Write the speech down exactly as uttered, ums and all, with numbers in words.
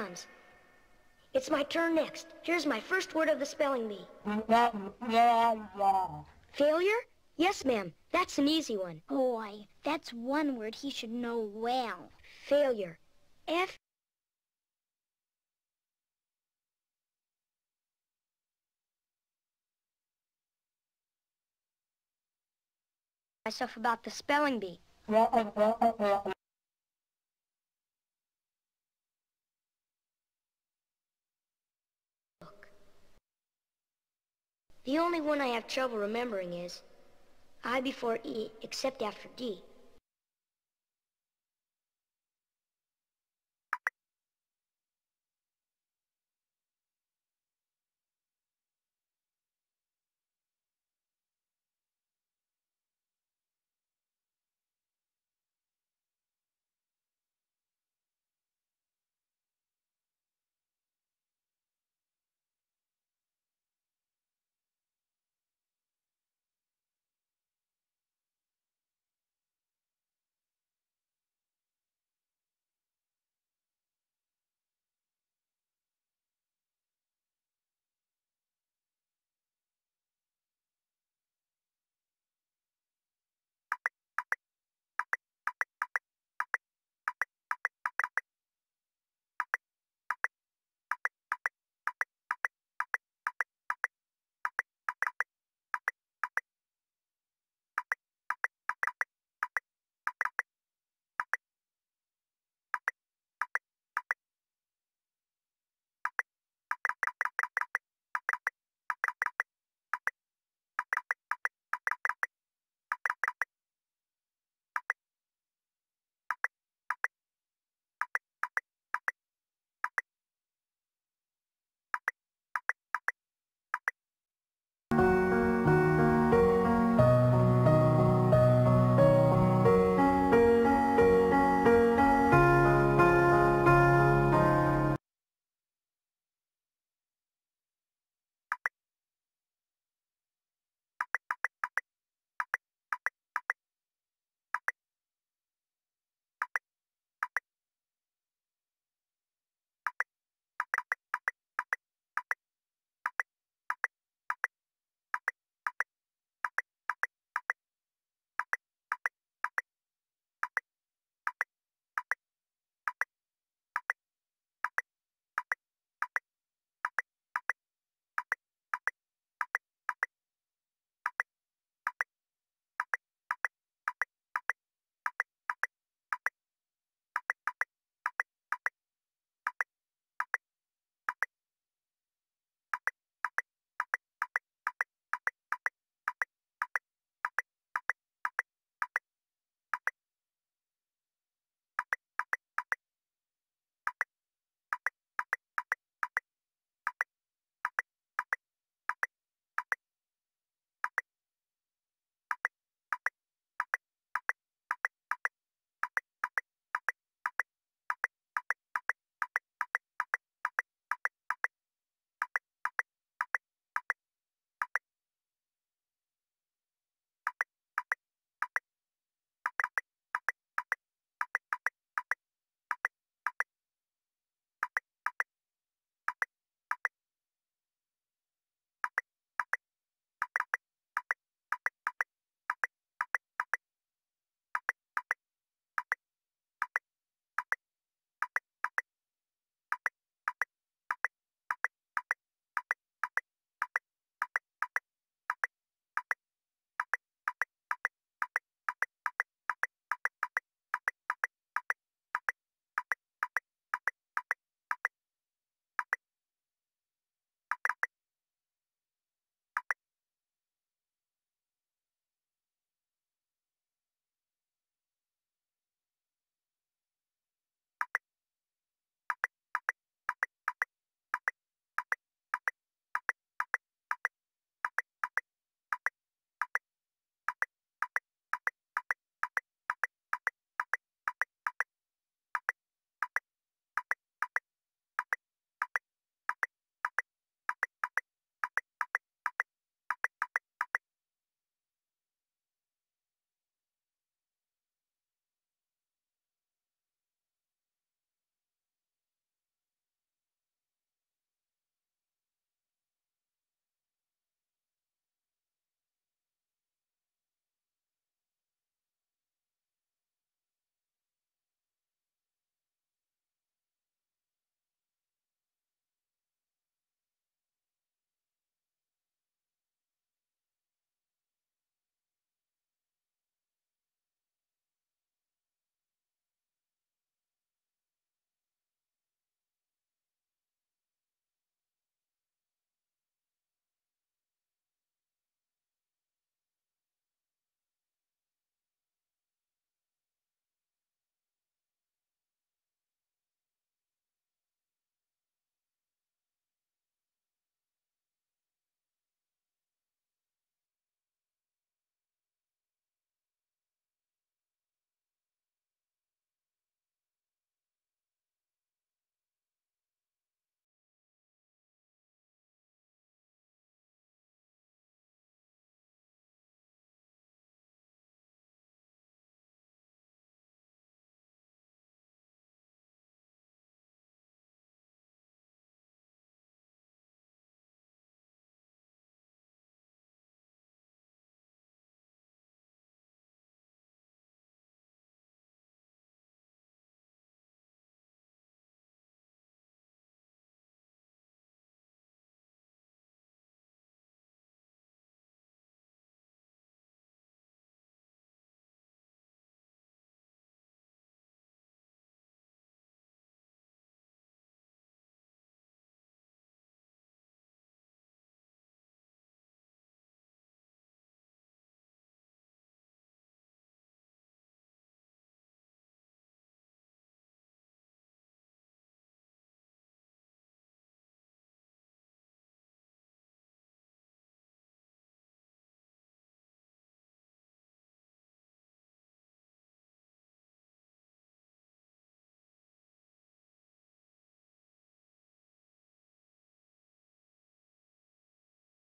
times. It's my turn next. Here's my first word of the spelling bee. Failure? Yes, ma'am. That's an easy one. Boy, that's one word he should know well. Failure. F. myself about the spelling bee. The only one I have trouble remembering is I before E, except after D.